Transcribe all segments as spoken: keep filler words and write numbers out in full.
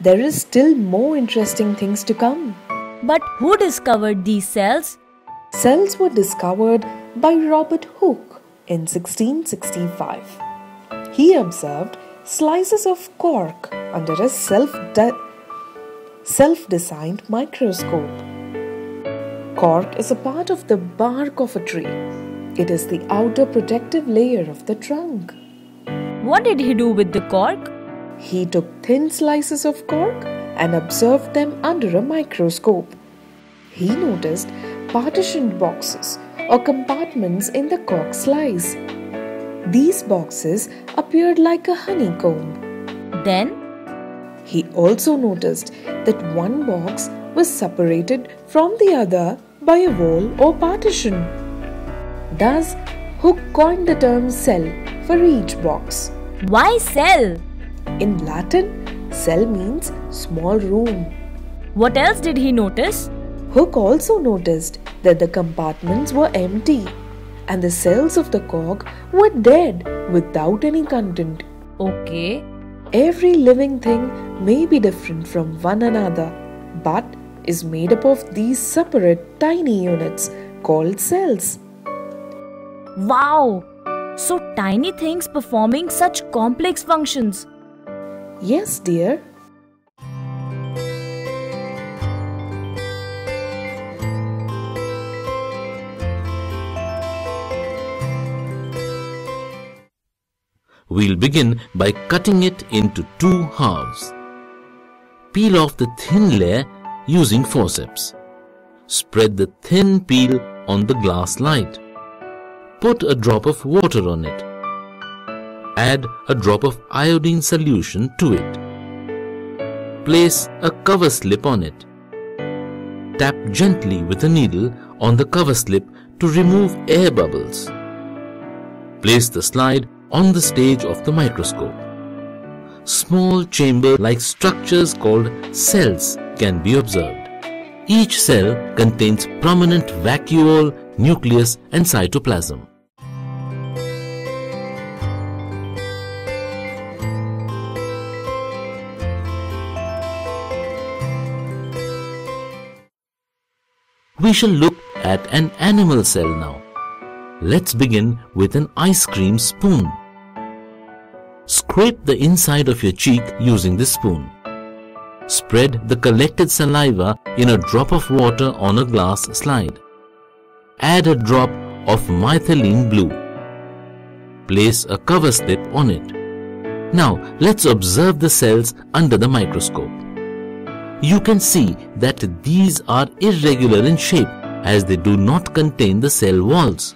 there is still more interesting things to come. But who discovered these cells? Cells were discovered by Robert Hooke in sixteen sixty-five. He observed slices of cork under a self-de- self-designed microscope. Cork is a part of the bark of a tree. It is the outer protective layer of the trunk. What did he do with the cork? He took thin slices of cork and observed them under a microscope. He noticed partitioned boxes or compartments in the cork slice. These boxes appeared like a honeycomb. Then? He also noticed that one box was separated from the other by a wall or partition. Thus, Hooke coined the term cell for each box. Why cell? In Latin, cell means small room. What else did he notice? Hooke also noticed that the compartments were empty and the cells of the cork were dead without any content. Okay. Every living thing may be different from one another but is made up of these separate tiny units called cells. Wow! So tiny things performing such complex functions. Yes, dear. We'll begin by cutting it into two halves. Peel off the thin layer using forceps. Spread the thin peel on the glass light. Put a drop of water on it. Add a drop of iodine solution to it. Place a cover slip on it. Tap gently with a needle on the cover slip to remove air bubbles. Place the slide on the stage of the microscope. Small chamber-like structures called cells can be observed. Each cell contains prominent vacuole, nucleus and cytoplasm. We shall look at an animal cell now. Let's begin with an ice cream spoon. Scrape the inside of your cheek using the spoon. Spread the collected saliva in a drop of water on a glass slide. Add a drop of methylene blue. Place a cover slip on it. Now let's observe the cells under the microscope. You can see that these are irregular in shape as they do not contain the cell walls.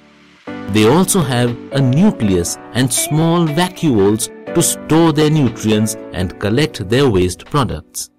They also have a nucleus and small vacuoles to store their nutrients and collect their waste products.